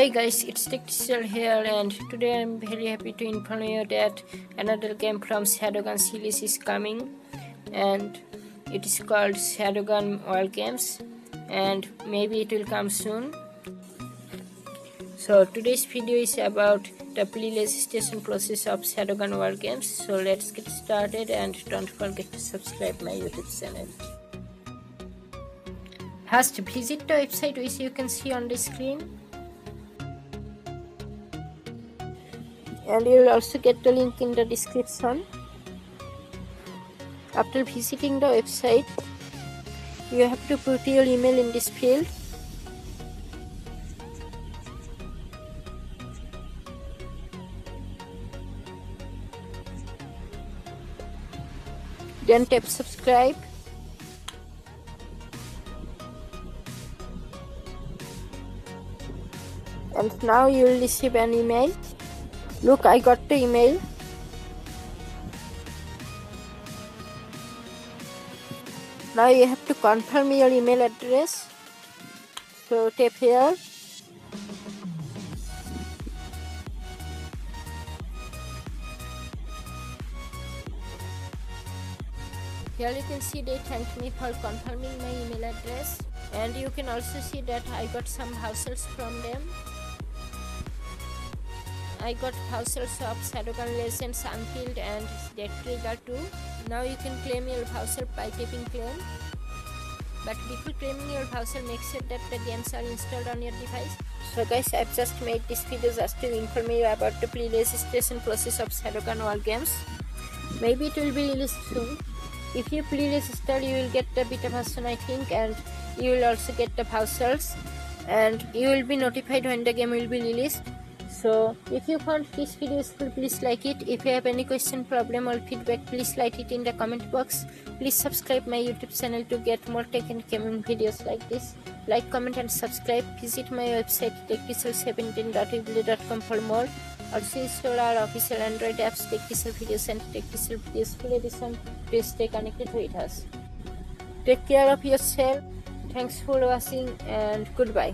Hey guys, it's techteacher here, and today I'm very happy to inform you that another game from Shadowgun series is coming, and it is called Shadowgun World Games, and maybe it will come soon. So today's video is about the pre-registration process of Shadowgun World Games. So let's get started, and don't forget to subscribe my YouTube channel. First, visit the website which you can see on the screen. And you will also get the link in the description. After visiting the website, you have to put your email in this field. Then tap subscribe. And now you will receive an email. Look, I got the email. Now you have to confirm your email address. So tap here. Here you can see they thanked me for confirming my email address, and you can also see that I got some vouchers from them. I got vouchers of Shadowgun Legends, Sunfield, and Dead Trigger 2. Now you can claim your voucher by tapping claim. But before claiming your voucher, make sure that the games are installed on your device. So guys, I've just made this video just to inform you about the pre-registration process of Shadowgun World Games. Maybe it will be released soon. If you pre-register, you will get the beta version, I think, and you will also get the vouchers, and you will be notified when the game will be released. So if you found this video useful, please like it. If you have any question, problem or feedback, please write it in the comment box. Please subscribe my YouTube channel to get more tech and gaming videos like this. Like, comment and subscribe. Visit my website techteacher17.weebly.com for more. Also install our official Android apps, Techteacher Videos and Techteacher Useful Edition, to stay connected with us. Take care of yourself. Thanks for watching and goodbye.